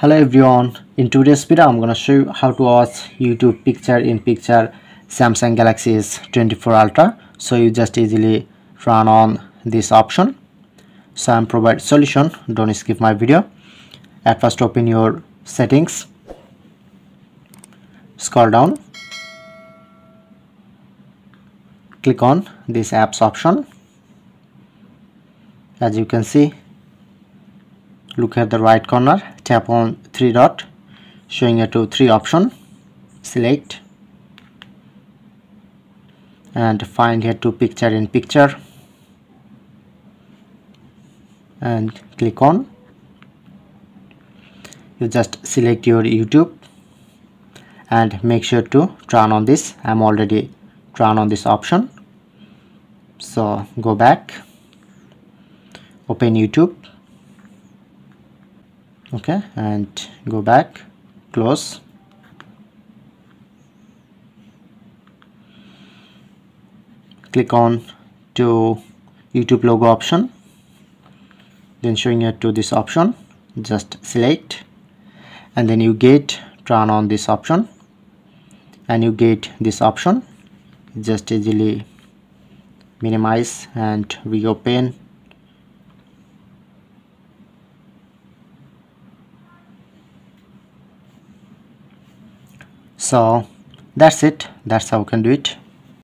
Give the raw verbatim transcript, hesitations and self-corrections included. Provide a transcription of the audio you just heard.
Hello everyone, in today's video I'm gonna show you how to watch YouTube picture in picture Samsung Galaxy S twenty-four Ultra. So you just easily run on this option. So I'm provide solution, don't skip my video. At first open your settings, scroll down, click on this apps option. As you can see, look at the right corner, tap on three dot showing a two three option, select and find here to picture in picture and click on. You just select your YouTube and make sure to turn on this. I'm already turned on this option, so go back, open YouTube, okay, and go back, close. Click on to YouTube logo option, then showing it to this option, just select, and then you get turn on this option and you get this option. Just easily minimize and reopen. So that's it, that's how you can do it.